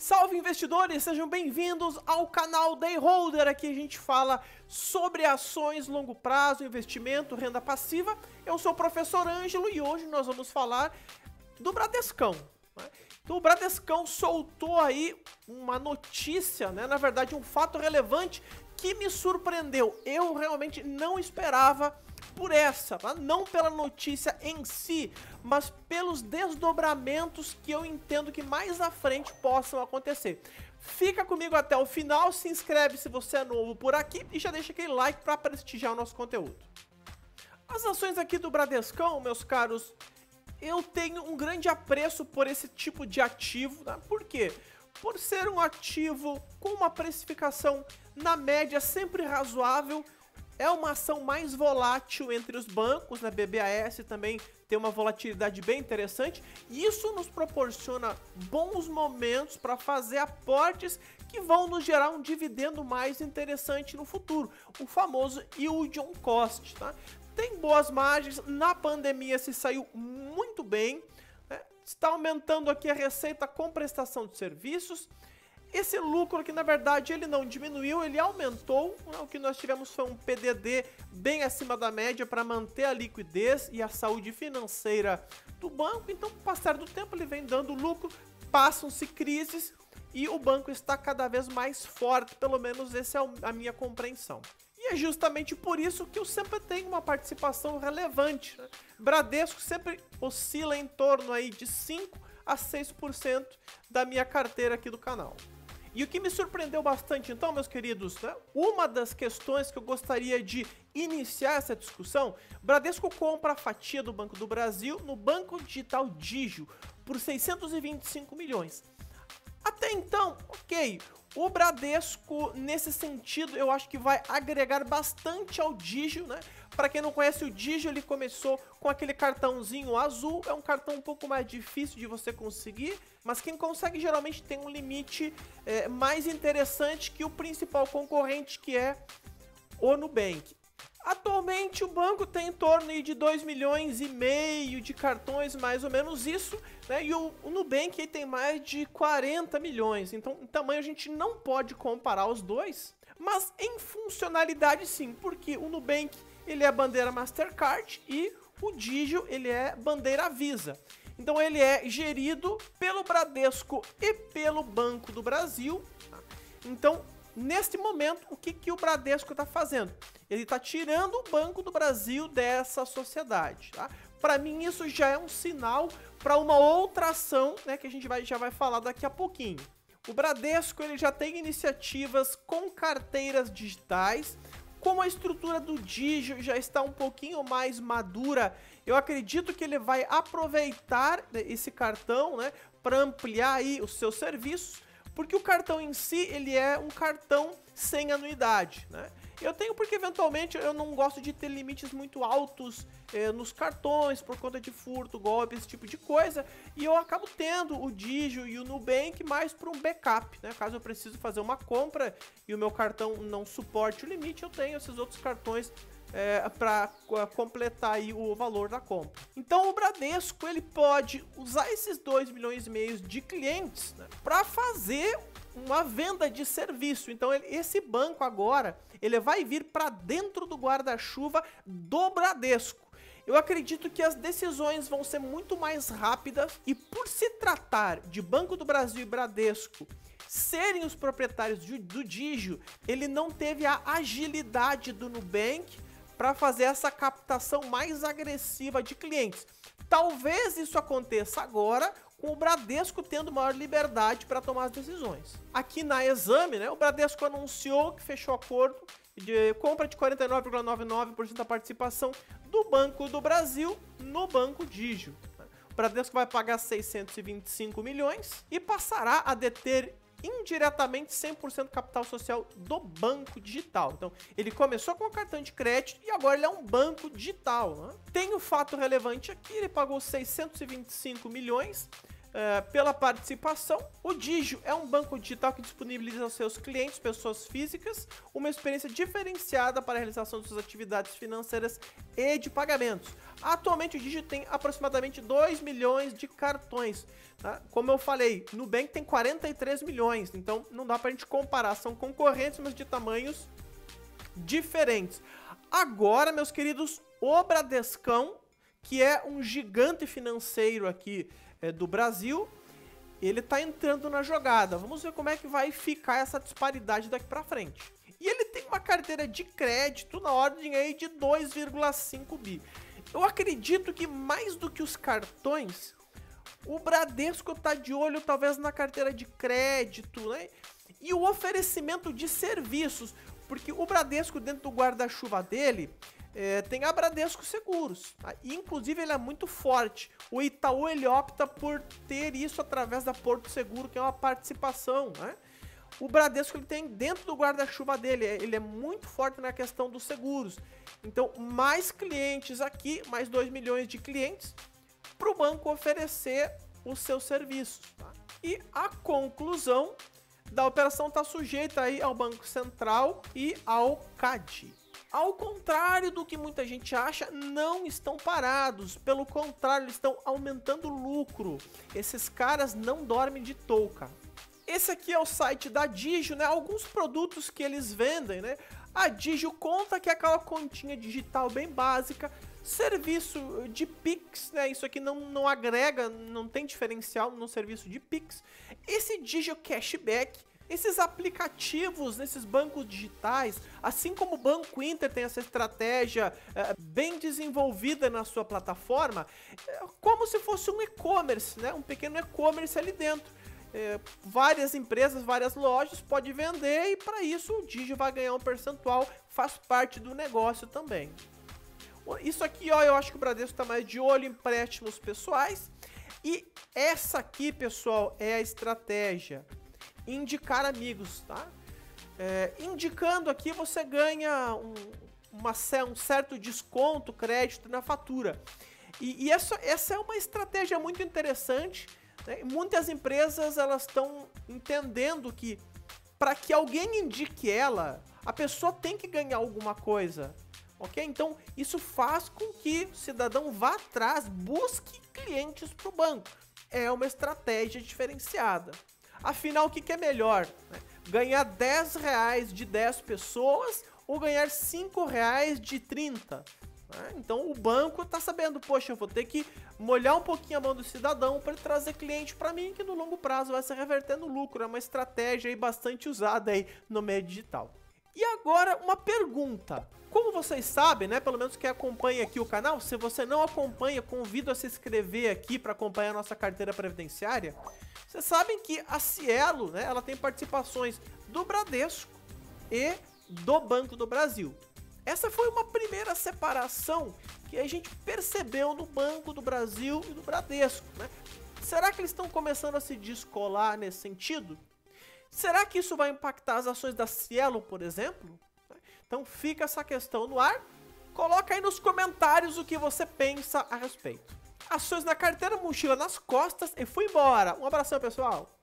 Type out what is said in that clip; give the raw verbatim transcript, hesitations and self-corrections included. Salve investidores, sejam bem-vindos ao canal Day Holder. Aqui a gente fala sobre ações, longo prazo, investimento, renda passiva. Eu sou o professor Ângelo e hoje nós vamos falar do Bradescão. Então o Bradescão soltou aí uma notícia, né? Na verdade um fato relevante que me surpreendeu. Eu realmente não esperava por essa, tá? Não pela notícia em si, mas pelos desdobramentos que eu entendo que mais à frente possam acontecer. Fica comigo até o final, se inscreve se você é novo por aqui e já deixa aquele like para prestigiar o nosso conteúdo. As ações aqui do Bradescão, meus caros, eu tenho um grande apreço por esse tipo de ativo, né? Por quê? Por ser um ativo com uma precificação na média sempre razoável. É uma ação mais volátil entre os bancos, né? B B A S também tem uma volatilidade bem interessante. Isso nos proporciona bons momentos para fazer aportes que vão nos gerar um dividendo mais interessante no futuro. O famoso yield on cost, tá? Tem boas margens, na pandemia se saiu muito bem, né? Está aumentando aqui a receita com prestação de serviços. Esse lucro que na verdade ele não diminuiu, ele aumentou, né? O que nós tivemos foi um P D D bem acima da média para manter a liquidez e a saúde financeira do banco. Então com o passar do tempo ele vem dando lucro, passam-se crises e o banco está cada vez mais forte, pelo menos essa é a minha compreensão. E é justamente por isso que eu sempre tenho uma participação relevante, né? Bradesco sempre oscila em torno aí de cinco a seis por cento da minha carteira aqui do canal. E o que me surpreendeu bastante, então, meus queridos, né? Uma das questões que eu gostaria de iniciar essa discussão, Bradesco compra a fatia do Banco do Brasil no Banco Digital Digio por seiscentos e vinte e cinco milhões. Até então, ok, o Bradesco, nesse sentido, eu acho que vai agregar bastante ao Digio, né? Para quem não conhece o Digio, ele começou com aquele cartãozinho azul, é um cartão um pouco mais difícil de você conseguir, mas quem consegue geralmente tem um limite é, mais interessante que o principal concorrente, que é o Nubank. Atualmente o banco tem em torno de dois milhões e meio de cartões, mais ou menos isso, né? E o, o Nubank tem mais de quarenta milhões, então em tamanho a gente não pode comparar os dois, mas em funcionalidade sim, porque o Nubank ele é bandeira Mastercard e o Digio ele é bandeira Visa. Então ele é gerido pelo Bradesco e pelo Banco do Brasil. Então, neste momento, o que, que o Bradesco está fazendo? Ele está tirando o Banco do Brasil dessa sociedade, tá? Para mim isso já é um sinal para uma outra ação, né, que a gente vai, já vai falar daqui a pouquinho. O Bradesco ele já tem iniciativas com carteiras digitais. Como a estrutura do Digio já está um pouquinho mais madura, eu acredito que ele vai aproveitar esse cartão, né, para ampliar aí os seus serviços, porque o cartão em si ele é um cartão sem anuidade, né? Eu tenho porque eventualmente eu não gosto de ter limites muito altos eh, nos cartões por conta de furto, golpe, esse tipo de coisa, e eu acabo tendo o Digio e o Nubank mais para um backup, né? Caso eu precise fazer uma compra e o meu cartão não suporte o limite, eu tenho esses outros cartões eh, para completar aí o valor da compra. Então o Bradesco ele pode usar esses dois milhões e meio de clientes, né, para fazer uma venda de serviço. Então ele, esse banco agora ele vai vir para dentro do guarda-chuva do Bradesco. Eu acredito que as decisões vão ser muito mais rápidas e por se tratar de Banco do Brasil e Bradesco serem os proprietários de, do Digio, ele não teve a agilidade do Nubank para fazer essa captação mais agressiva de clientes. Talvez isso aconteça agora, com o Bradesco tendo maior liberdade para tomar as decisões. Aqui na Exame, né, o Bradesco anunciou que fechou acordo de compra de quarenta e nove vírgula noventa e nove por cento da participação do Banco do Brasil no Banco Digio. O Bradesco vai pagar seiscentos e vinte e cinco milhões e passará a deter indiretamente cem por cento do capital social do banco digital. Então, ele começou com o cartão de crédito e agora ele é um banco digital, né? Tem um fato relevante aqui, ele pagou seiscentos e vinte e cinco milhões Uh, pela participação. O Digio é um banco digital que disponibiliza aos seus clientes, pessoas físicas, uma experiência diferenciada para a realização de suas atividades financeiras e de pagamentos. Atualmente o Digio tem aproximadamente dois milhões de cartões, tá? Como eu falei, Nubank tem quarenta e três milhões, então não dá pra gente comparar, são concorrentes, mas de tamanhos diferentes. Agora, meus queridos, o Bradescão, que é um gigante financeiro aqui É, do Brasil, ele tá entrando na jogada. Vamos ver como é que vai ficar essa disparidade daqui pra frente. E ele tem uma carteira de crédito na ordem aí de dois vírgula cinco bi. Eu acredito que mais do que os cartões, o Bradesco tá de olho talvez na carteira de crédito, né? E o oferecimento de serviços, porque o Bradesco dentro do guarda-chuva dele... É, tem a Bradesco Seguros, tá? E, inclusive, ele é muito forte. O Itaú, ele opta por ter isso através da Porto Seguro, que é uma participação, né? O Bradesco, ele tem dentro do guarda-chuva dele, ele é muito forte na questão dos seguros. Então, mais clientes aqui, mais dois milhões de clientes, para o banco oferecer os seus serviços, tá? E a conclusão da operação está sujeita aí ao Banco Central e ao C A D. Ao contrário do que muita gente acha, não estão parados, pelo contrário, eles estão aumentando o lucro. Esses caras não dormem de touca. Esse aqui é o site da Digio, né? Alguns produtos que eles vendem, né? A Digio conta que é aquela continha digital bem básica, serviço de Pix, né? Isso aqui não, não agrega, não tem diferencial no serviço de Pix. Esse Digio Cashback, esses aplicativos nesses bancos digitais, assim como o Banco Inter tem essa estratégia é, bem desenvolvida na sua plataforma, é, como se fosse um e-commerce, né? Um pequeno e-commerce ali dentro. É, várias empresas, várias lojas podem vender e para isso o Digio vai ganhar um percentual, faz parte do negócio também. Isso aqui, ó, eu acho que o Bradesco está mais de olho em empréstimos pessoais. E essa aqui, pessoal, é a estratégia. Indicar amigos, tá? É, indicando aqui você ganha um, uma, um certo desconto, crédito na fatura. E, e essa, essa é uma estratégia muito interessante, né? Muitas empresas elas estão entendendo que para que alguém indique ela, a pessoa tem que ganhar alguma coisa, ok? Então isso faz com que o cidadão vá atrás, busque clientes para o banco. É uma estratégia diferenciada. Afinal, o que, que é melhor? Né? Ganhar dez reais de dez pessoas ou ganhar cinco reais de trinta? Né? Então o banco está sabendo, poxa, eu vou ter que molhar um pouquinho a mão do cidadão para trazer cliente para mim, que no longo prazo vai se reverter no lucro. É uma estratégia aí bastante usada aí no meio digital. E agora uma pergunta, como vocês sabem, né, pelo menos quem acompanha aqui o canal, se você não acompanha, convido a se inscrever aqui para acompanhar a nossa carteira previdenciária. Vocês sabem que a Cielo, né, ela tem participações do Bradesco e do Banco do Brasil. Essa foi uma primeira separação que a gente percebeu no Banco do Brasil e do Bradesco, né? Será que eles estão começando a se descolar nesse sentido? Será que isso vai impactar as ações da Cielo, por exemplo? Então fica essa questão no ar. Coloca aí nos comentários o que você pensa a respeito. Ações na carteira, mochila nas costas e fui embora. Um abração, pessoal!